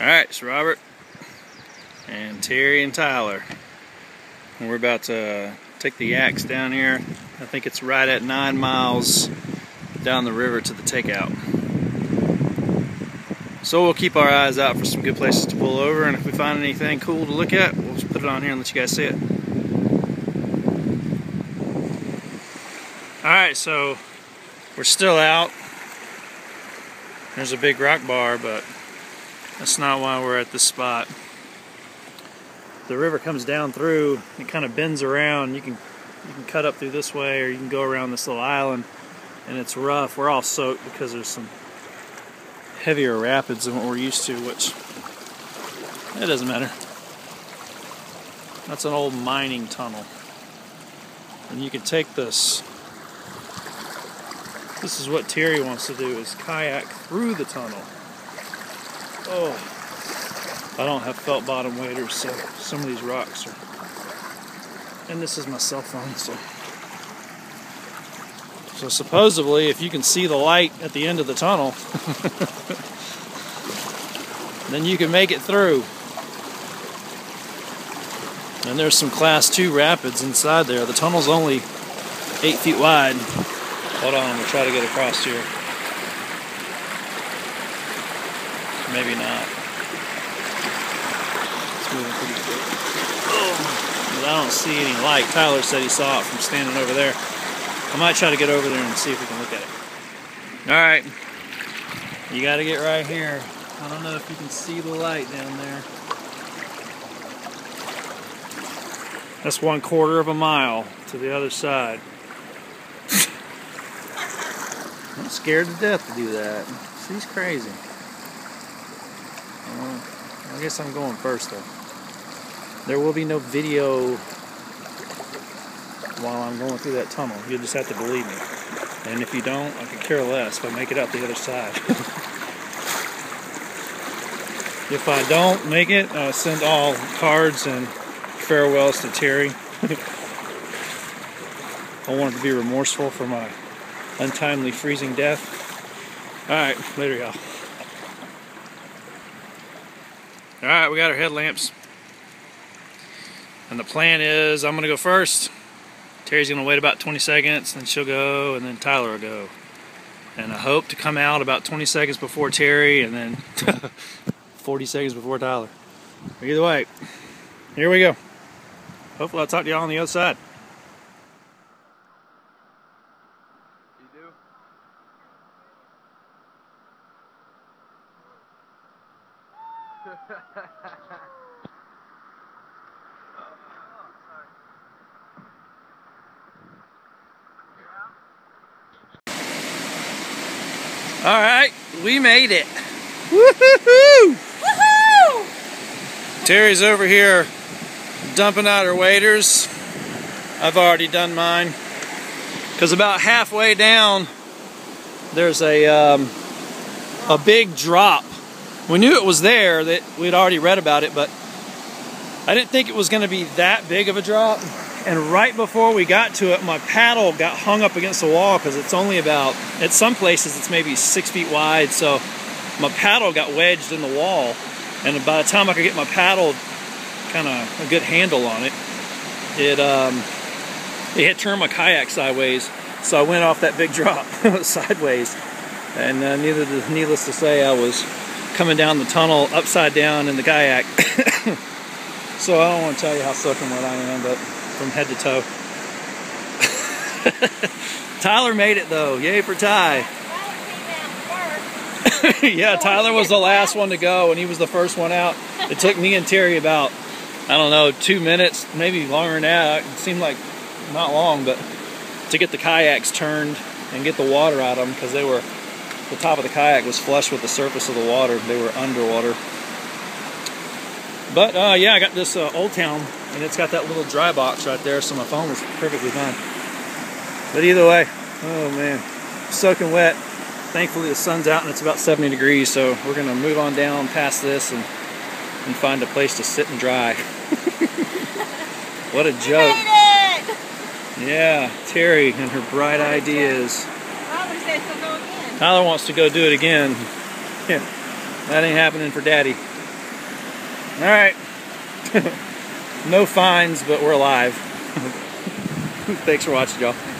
Alright, it's Robert and Terry and Tyler. And we're about to take the yaks down here. I think it's right at 9 miles down the river to the takeout. So we'll keep our eyes out for some good places to pull over, and if we find anything cool to look at, we'll just put it on here and let you guys see it. Alright, so we're still out. There's a big rock bar, but that's not why we're at this spot. The river comes down through, it kind of bends around. You can cut up through this way, or you can go around this little island, and it's rough. We're all soaked because there's some heavier rapids than what we're used to, which it doesn't matter. That's an old mining tunnel. And you can take this. This is what Terry wants to do, is kayak through the tunnel. Oh, I don't have felt bottom waders, so some of these rocks are... And this is my cell phone, so supposedly, if you can see the light at the end of the tunnel, then you can make it through. And there's some Class 2 rapids inside there. The tunnel's only 8 feet wide. Hold on, we'll try to get across here. Maybe not. It's moving pretty quick. Oh, I don't see any light. Tyler said he saw it from standing over there. I might try to get over there and see if we can look at it. Alright. You gotta get right here. I don't know if you can see the light down there. That's 1/4 of a mile to the other side. I'm scared to death to do that. She's crazy. I guess I'm going first though. There will be no video while I'm going through that tunnel. You'll just have to believe me. And if you don't, I could care less if I make it out the other side. If I don't make it, I'll send all cards and farewells to Terry. I wanted to be remorseful for my untimely freezing death. Alright, later y'all. Alright, we got our headlamps. And the plan is I'm going to go first. Terry's going to wait about 20 seconds, then she'll go, and then Tyler will go. And I hope to come out about 20 seconds before Terry, and then 40 seconds before Tyler. But either way, here we go. Hopefully I'll talk to y'all on the other side. Alright, we made it. Woohoo! Woohoo! Terry's over here dumping out her waders. I've already done mine. Because about halfway down, there's a big drop. We knew it was there, that we'd already read about it, but I didn't think it was going to be that big of a drop. And right before we got to it, my paddle got hung up against the wall because it's only about, at some places it's maybe 6 feet wide, so my paddle got wedged in the wall. And by the time I could get my paddle kind of a good handle on it, it had turned my kayak sideways, so I went off that big drop sideways. And needless to say, I was coming down the tunnel upside down in the kayak. So I don't want to tell you how soaking wet I am, but from head to toe. Tyler made it though. Yay for Ty. Tyler came down first. Yeah, Tyler was the last one to go, and he was the first one out. It took me and Terry about, I don't know, 2 minutes, maybe longer than that. It seemed like not long, but to get the kayaks turned and get the water out of them, because they were... The top of the kayak was flush with the surface of the water. They were underwater. But yeah, I got this Old Town, and it's got that little dry box right there, so my phone was perfectly fine. But either way, oh man, soaking wet. Thankfully the sun's out and it's about 70 degrees, so we're gonna move on down past this and find a place to sit and dry. What a joke. You made it! Yeah, Terry and her bright ideas. Tyler wants to go do it again. Yeah, that ain't happening for Daddy. Alright. No fines, but we're alive. Thanks for watching, y'all.